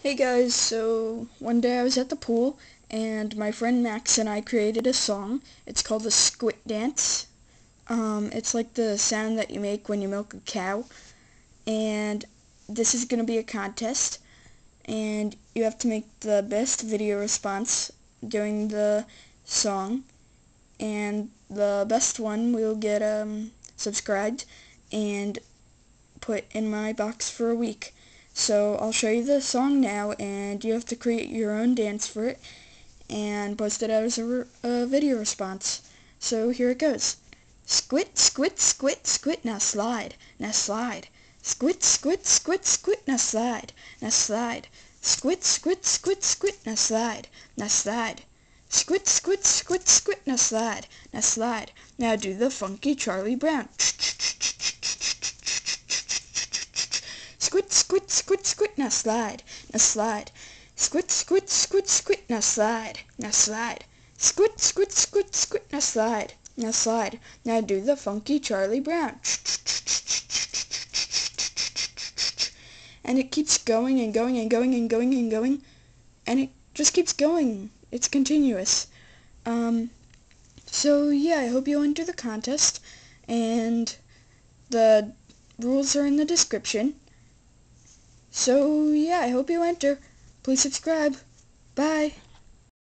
Hey guys, so one day I was at the pool and my friend Max and I created a song. It's called the Squit Dance. It's like the sound that you make when you milk a cow. And this is going to be a contest. And you have to make the best video response during the song. And the best one will get subscribed and put in my box for a week. So I'll show you the song now, and you have to create your own dance for it and post it out as a video response. So here it goes. Squit, squit, squit, squit, now slide, now slide. Squit, squit, squit, squit, now slide, now slide. Squit, squit, squit, squit, now slide, now slide. Squit, squit, squit, squit, now slide, now slide. Now do the funky Charlie Brown. Squit, squit, squit, squit, now slide, now slide. Squit, squit, squit, squit, now slide, now slide. Squit, squit, squit, squit, now slide, now slide. Now do the funky Charlie Brown. And it keeps going and going and going and going and going. And it just keeps going. It's continuous. So yeah, I hope you enter the contest. And the rules are in the description. So yeah, I hope you enter. Please subscribe. Bye.